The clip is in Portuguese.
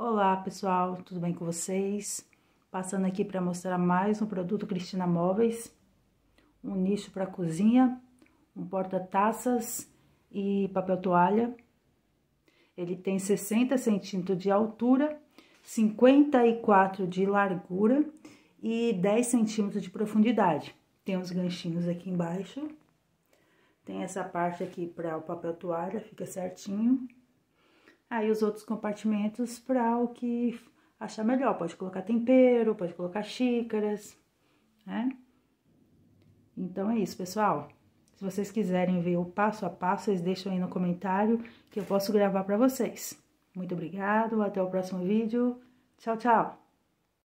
Olá pessoal, tudo bem com vocês? Passando aqui para mostrar mais um produto Cristina Móveis, um nicho para cozinha, um porta-taças e papel toalha. Ele tem 60 centímetros de altura, 54 de largura e 10 centímetros de profundidade. Tem os ganchinhos aqui embaixo, tem essa parte aqui para o papel toalha, fica certinho. Aí os outros compartimentos para o que achar melhor, pode colocar tempero, pode colocar xícaras, né? Então é isso, pessoal. Se vocês quiserem ver o passo a passo, vocês deixam aí no comentário que eu posso gravar para vocês. Muito obrigado, até o próximo vídeo. Tchau, tchau!